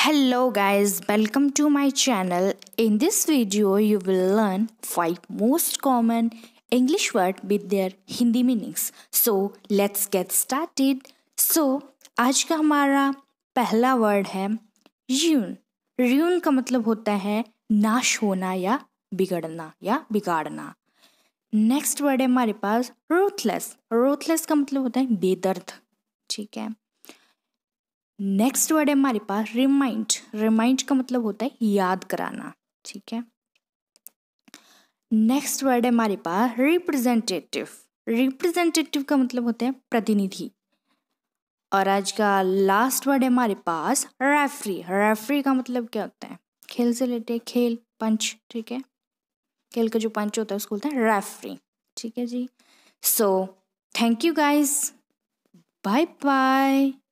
Hello guys, welcome to my channel. In this video you will learn 5 most common English words with their Hindi meanings. So let's get started. So आज का हमारा पहला word है ruin. Ruin का मतलब होता है नाश होना या बिगड़ना या बिगाड़ना. नेक्स्ट वर्ड है हमारे पास रूथलेस. रूथलेस का मतलब होता है बेदर्द. ठीक है. नेक्स्ट वर्ड है हमारे पास रिमाइंड. रिमाइंड का मतलब होता है याद कराना. ठीक है. नेक्स्ट वर्ड है हमारे पास रिप्रेजेंटेटिव. रिप्रेजेंटेटिव का मतलब होता है प्रतिनिधि. और आज का लास्ट वर्ड है हमारे पास रेफरी. रेफरी का मतलब क्या होता है? खेल से रिलेटेड खेल पंच. ठीक है. खेल का जो पंच होता है उसको बोलते हैं रेफरी. ठीक है जी. So thank you guys. Bye bye.